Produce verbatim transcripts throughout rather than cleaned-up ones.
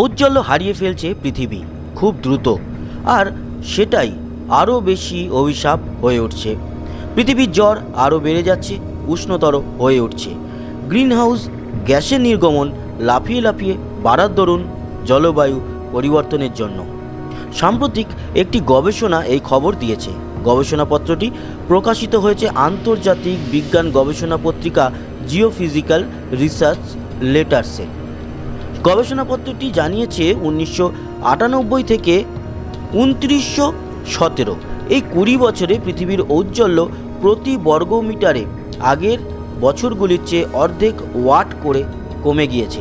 ঔজ্জ্বল্য হারিয়ে ফেলছে পৃথিবী খুব দ্রুত, আর সেটাই আরও বেশি অভিশাপ হয়ে উঠছে। পৃথিবীর জ্বর আরও বেড়ে যাচ্ছে, উষ্ণতর হয়ে উঠছে। গ্রিনহাউস গ্যাসের নির্গমন লাফিয়ে লাফিয়ে বাড়ার দরুন জলবায়ু পরিবর্তনের জন্য। সাম্প্রতিক একটি গবেষণা এই খবর দিয়েছে। গবেষণাপত্রটি প্রকাশিত হয়েছে আন্তর্জাতিক বিজ্ঞান গবেষণা পত্রিকা জিওফিজিক্যাল রিসার্চ লেটার্সে। গবেষণাপত্রটি জানিয়েছে উনিশশো আটানব্বই থেকে উনত্রিশশো সতেরো এই কুড়ি বছরে পৃথিবীর ঔজ্জ্বল্য প্রতি বর্গ মিটারে আগের বছরগুলির চেয়ে অর্ধেক ওয়াট করে কমে গিয়েছে।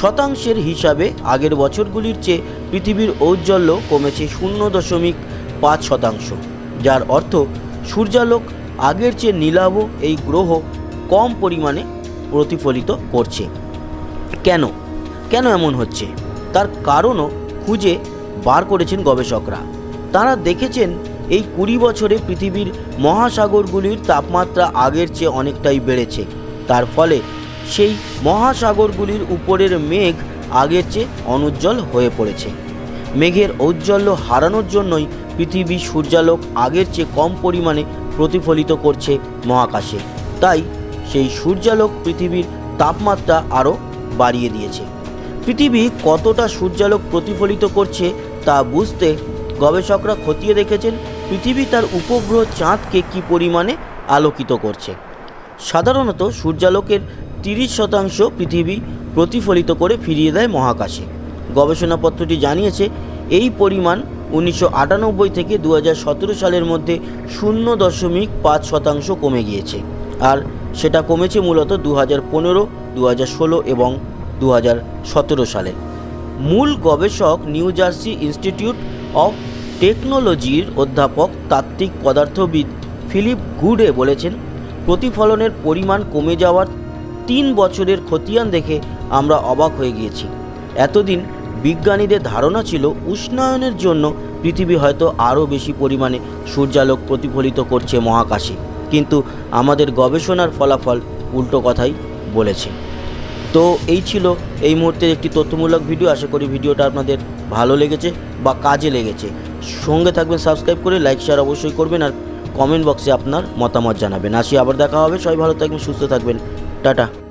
শতাংশের হিসাবে আগের বছরগুলির চেয়ে পৃথিবীর ঔজ্জ্বল্য কমেছে শূন্য দশমিক পাঁচ শতাংশ, যার অর্থ সূর্যালোক আগের চেয়ে নীলাভ এই গ্রহ কম পরিমাণে প্রতিফলিত করছে। কেন কেন এমন হচ্ছে তার কারণও খুঁজে বার করেছেন গবেষকরা। তারা দেখেছেন এই কুড়ি বছরে পৃথিবীর মহাসাগরগুলির তাপমাত্রা আগের চেয়ে অনেকটাই বেড়েছে। তার ফলে সেই মহাসাগরগুলির উপরের মেঘ আগের চেয়ে অনুজ্জ্বল হয়ে পড়েছে। মেঘের ঔজ্জ্বল্য হারানোর জন্যই পৃথিবী সূর্যালোক আগের চেয়ে কম পরিমাণে প্রতিফলিত করছে মহাকাশে। তাই সেই সূর্যালোক পৃথিবীর তাপমাত্রা আরও বাড়িয়ে দিয়েছে। পৃথিবী কতটা সূর্যালোক প্রতিফলিত করছে তা বুঝতে গবেষকরা খতিয়ে দেখেছেন পৃথিবী তার উপগ্রহ চাঁদকে কী পরিমাণে আলোকিত করছে। সাধারণত সূর্যালোকের তিরিশ শতাংশ পৃথিবী প্রতিফলিত করে ফিরিয়ে দেয় মহাকাশে। গবেষণাপত্রটি জানিয়েছে এই পরিমাণ উনিশশো আটানব্বই থেকে দু হাজার সতেরো সালের মধ্যে শূন্য দশমিক পাঁচ শতাংশ কমে গিয়েছে, আর সেটা কমেছে মূলত দু হাজার পনেরো দু হাজার ষোলো এবং দু হাজার সতেরো সালে। মূল গবেষক নিউ জার্সি ইনস্টিটিউট অফ টেকনোলজির অধ্যাপক তাত্ত্বিক পদার্থবিদ ফিলিপ গুডে বলেছেন, প্রতিফলনের পরিমাণ কমে যাওয়ার তিন বছরের খতিয়ান দেখে আমরা অবাক হয়ে গিয়েছি। এতদিন বিজ্ঞানীদের ধারণা ছিল উষ্ণায়নের জন্য পৃথিবী হয়তো আরও বেশি পরিমাণে সূর্যালোক প্রতিফলিত করছে মহাকাশে, কিন্তু আমাদের গবেষণার ফলাফল উল্টো কথাই বলেছে। তো এই ছিল এই মুহূর্তের একটি তথ্যমূলক ভিডিও। আশা করি ভিডিওটা আপনাদের ভালো লেগেছে বা কাজে লেগেছে। সঙ্গে থাকবেন, সাবস্ক্রাইব করে লাইক শেয়ার অবশ্যই করবেন, আর কমেন্ট বক্সে আপনার মতামত জানাবেন। আসি, আবার দেখা হবে। সবাই ভালো থাকবেন, সুস্থ থাকবেন, টাটা।